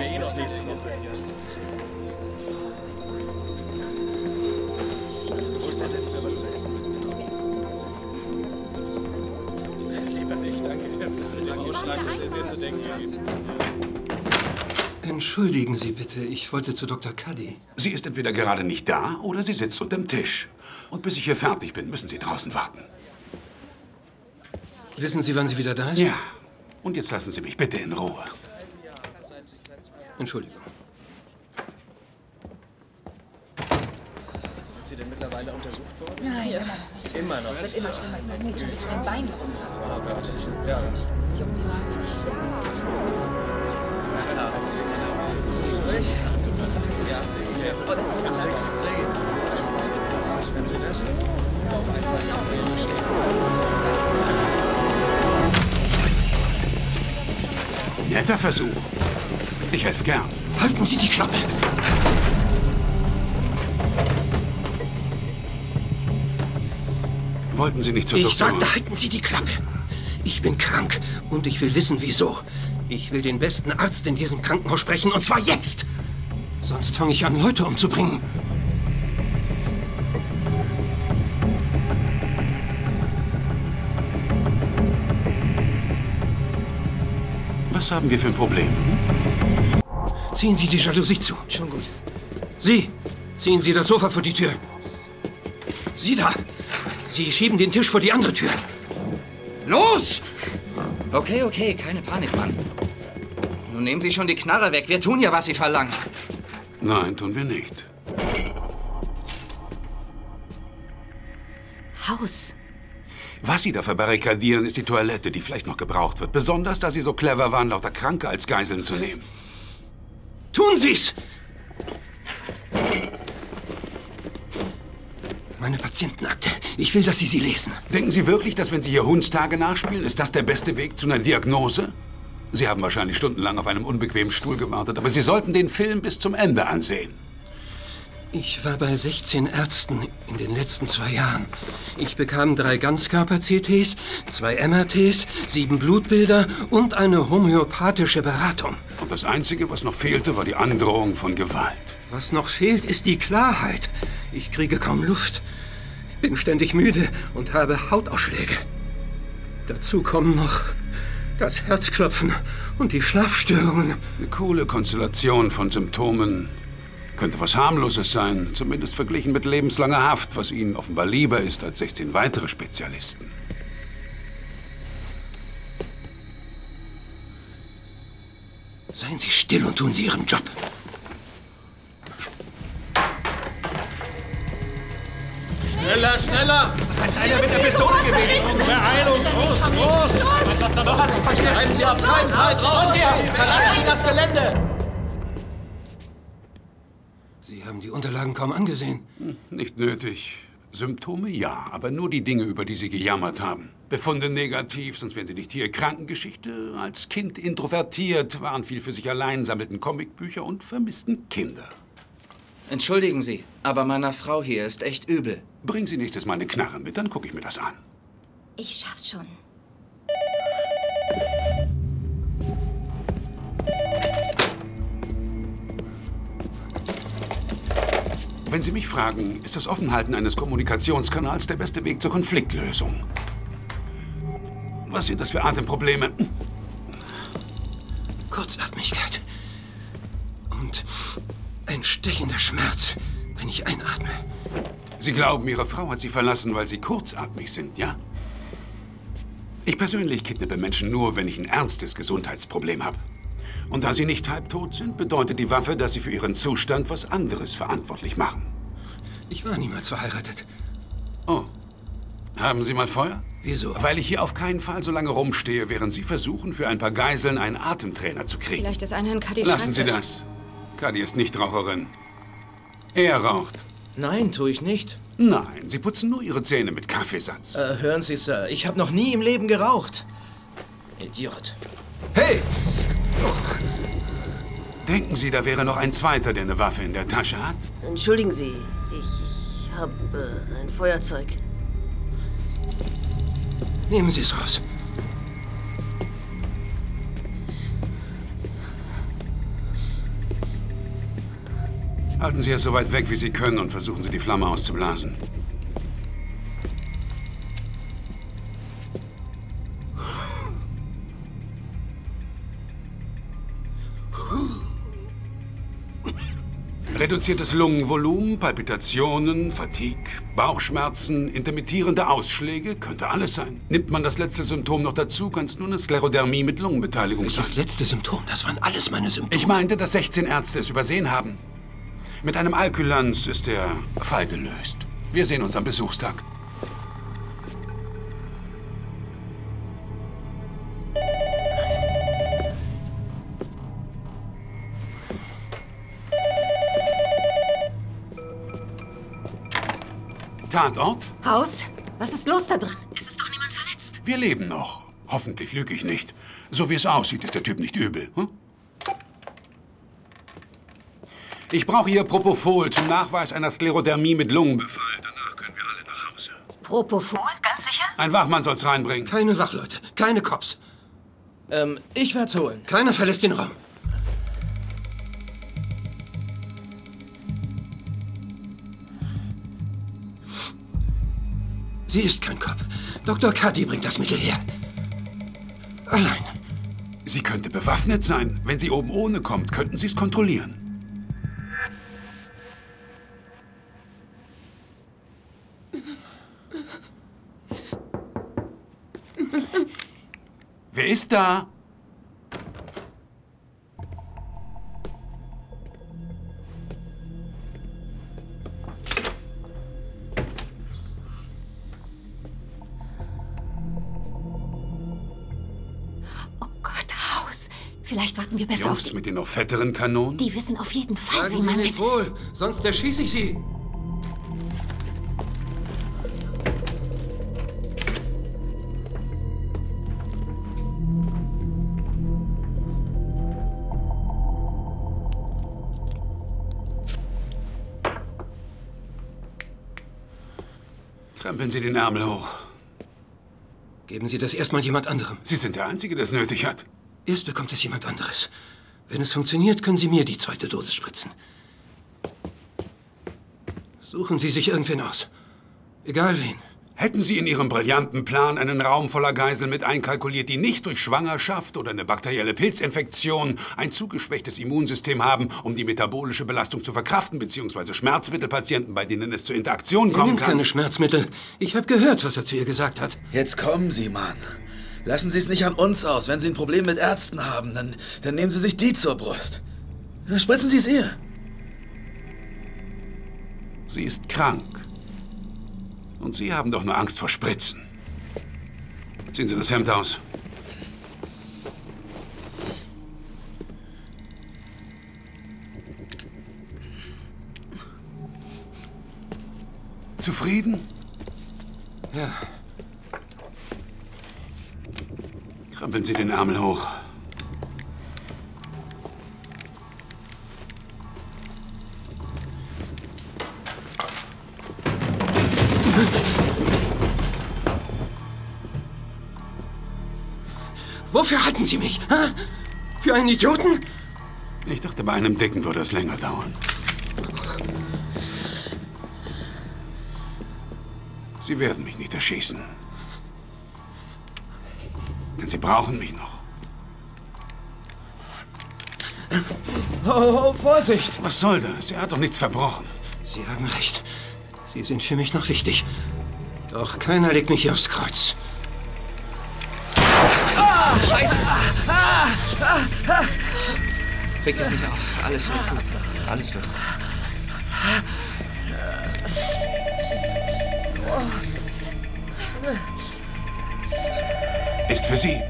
wir eh noch nächste Woche hier. Ich hab's gewusst, hätte ich mir was zu essen. Lieber nicht, danke. Das mit dem Ausschlag ist jetzt zu denken. Entschuldigen Sie bitte, ich wollte zu Dr. Cuddy. Sie ist entweder gerade nicht da oder sie sitzt unterm Tisch. Und bis ich hier fertig bin, müssen Sie draußen warten. Wissen Sie, wann sie wieder da ist? Ja. Und jetzt lassen Sie mich bitte in Ruhe. Entschuldigung. Sind Sie denn mittlerweile untersucht worden? Nein, ja. Immer noch. Es wird immer schlimmer. Es geht schon ein bisschen Bein runter. Oh Gott. Ja. Das ist irgendwie wahnsinnig. Ja. Das ist so recht. Ja. Oh, das ist ganz. Wenn Sie das auf einmal stehen. Netter Versuch. Ich helfe gern. Halten Sie die Klappe. Wollten Sie nicht zur Doktor? Ich sagte, halten Sie die Klappe. Ich bin krank und ich will wissen, wieso. Ich will den besten Arzt in diesem Krankenhaus sprechen, und zwar jetzt. Sonst fange ich an, Leute umzubringen. Was haben wir für ein Problem? Ziehen Sie die Jalousie zu. Schon gut. Sie, ziehen Sie das Sofa vor die Tür. Sie da. Sie schieben den Tisch vor die andere Tür. Los! Okay, okay, keine Panik, Mann. Nun nehmen Sie schon die Knarre weg. Wir tun ja, was Sie verlangen. Nein, tun wir nicht. Haus. Was Sie da verbarrikadieren, ist die Toilette, die vielleicht noch gebraucht wird. Besonders, da Sie so clever waren, lauter Kranke als Geiseln zu nehmen. Tun Sie's! Meine Patientenakte. Ich will, dass Sie sie lesen. Denken Sie wirklich, dass wenn Sie hier Hundstage nachspielen, ist das der beste Weg zu einer Diagnose? Sie haben wahrscheinlich stundenlang auf einem unbequemen Stuhl gewartet, aber Sie sollten den Film bis zum Ende ansehen. Ich war bei 16 Ärzten in den letzten 2 Jahren. Ich bekam 3 Ganzkörper-CTs, 2 MRTs, 7 Blutbilder und eine homöopathische Beratung. Und das Einzige, was noch fehlte, war die Androhung von Gewalt. Was noch fehlt, ist die Klarheit. Ich kriege kaum Luft, bin ständig müde und habe Hautausschläge. Dazu kommen noch das Herzklopfen und die Schlafstörungen. Eine coole Konstellation von Symptomen. Könnte was Harmloses sein, zumindest verglichen mit lebenslanger Haft, was Ihnen offenbar lieber ist als 16 weitere Spezialisten. Seien Sie still und tun Sie Ihren Job. Schneller, schneller! Da ist einer mit der Pistole gewesen! Beeilung, los, los! Was da noch passiert? Bleiben Sie auf keinen Fall draußen! Verlassen Sie das Gelände! Sie haben die Unterlagen kaum angesehen. Nicht nötig. Symptome ja, aber nur die Dinge, über die Sie gejammert haben. Befunde negativ, sonst wären Sie nicht hier. Krankengeschichte, als Kind introvertiert, waren viel für sich allein, sammelten Comicbücher und vermissten Kinder. Entschuldigen Sie, aber meiner Frau hier ist echt übel. Bringen Sie nächstes Mal eine Knarre mit, dann gucke ich mir das an. Ich schaff's schon. Wenn Sie mich fragen, ist das Offenhalten eines Kommunikationskanals der beste Weg zur Konfliktlösung. Was sind das für Atemprobleme? Kurzatmigkeit. Und ein stechender Schmerz, wenn ich einatme. Sie glauben, Ihre Frau hat Sie verlassen, weil Sie kurzatmig sind, ja? Ich persönlich kidnappe Menschen nur, wenn ich ein ernstes Gesundheitsproblem habe. Und da Sie nicht halbtot sind, bedeutet die Waffe, dass Sie für Ihren Zustand was anderes verantwortlich machen. Ich war niemals verheiratet. Oh. Haben Sie mal Feuer? Wieso? Weil ich hier auf keinen Fall so lange rumstehe, während Sie versuchen, für ein paar Geiseln einen Atemtrainer zu kriegen. Vielleicht ist einer in Cuddy. Lassen Sie das. Cuddy ist Nichtraucherin. Er raucht. Nein, tue ich nicht. Nein, Sie putzen nur Ihre Zähne mit Kaffeesatz. Hören Sie, Sir, ich habe noch nie im Leben geraucht. Idiot. Hey! Denken Sie, da wäre noch ein zweiter, der eine Waffe in der Tasche hat? Entschuldigen Sie, ich habe ein Feuerzeug. Nehmen Sie es raus. Halten Sie es so weit weg, wie Sie können, und versuchen Sie, die Flamme auszublasen. Reduziertes Lungenvolumen, Palpitationen, Fatigue, Bauchschmerzen, intermittierende Ausschläge, könnte alles sein. Nimmt man das letzte Symptom noch dazu, kann es nur eine Sklerodermie mit Lungenbeteiligung sein. Das letzte Symptom, das waren alles meine Symptome. Ich meinte, dass 16 Ärzte es übersehen haben. Mit einem Alkylans ist der Fall gelöst. Wir sehen uns am Besuchstag. Tatort? Haus? Was ist los da drin? Es ist doch niemand verletzt. Wir leben noch. Hoffentlich lüge ich nicht. So wie es aussieht, ist der Typ nicht übel. Hm? Ich brauche hier Propofol zum Nachweis einer Sklerodermie mit Lungenbefall. Danach können wir alle nach Hause. Propofol? Ganz sicher? Ein Wachmann soll's reinbringen. Keine Wachleute. Keine Cops. Ich werd's holen. Keiner verlässt den Raum. Sie ist kein Kopf. Dr. Cuddy bringt das Mittel her. Allein. Sie könnte bewaffnet sein. Wenn sie oben ohne kommt, könnten Sie es kontrollieren. Wer ist da? Vielleicht warten wir besser auf die... mit den noch fetteren Kanonen? Die wissen auf jeden Fall, wie man mit... Sagen Sie mir nicht wohl, sonst erschieße ich Sie. Krempeln Sie den Ärmel hoch. Geben Sie das erstmal jemand anderem. Sie sind der Einzige, der es nötig hat. Erst bekommt es jemand anderes. Wenn es funktioniert, können Sie mir die zweite Dosis spritzen. Suchen Sie sich irgendwen aus. Egal wen. Hätten Sie in Ihrem brillanten Plan einen Raum voller Geiseln mit einkalkuliert, die nicht durch Schwangerschaft oder eine bakterielle Pilzinfektion ein zu geschwächtes Immunsystem haben, um die metabolische Belastung zu verkraften, beziehungsweise Schmerzmittelpatienten, bei denen es zur Interaktion kommen kann? Er nimmt keine Schmerzmittel. Ich habe gehört, was er zu ihr gesagt hat. Jetzt kommen Sie, Mann. Lassen Sie es nicht an uns aus. Wenn Sie ein Problem mit Ärzten haben, dann nehmen Sie sich die zur Brust. Spritzen Sie es ihr. Sie ist krank. Und Sie haben doch nur Angst vor Spritzen. Ziehen Sie das Hemd aus. Zufrieden? Ja. Krempeln Sie den Ärmel hoch. Wofür halten Sie mich? Ha? Für einen Idioten? Ich dachte, bei einem Dicken würde es länger dauern. Sie werden mich nicht erschießen. Sie brauchen mich noch. Oh, Vorsicht! Was soll das? Er hat doch nichts verbrochen. Sie haben recht. Sie sind für mich noch wichtig. Doch keiner legt mich hier aufs Kreuz. Ah, Scheiße! Reg dich nicht auf. Alles wird gut. Alles wird gut. Ist für Sie.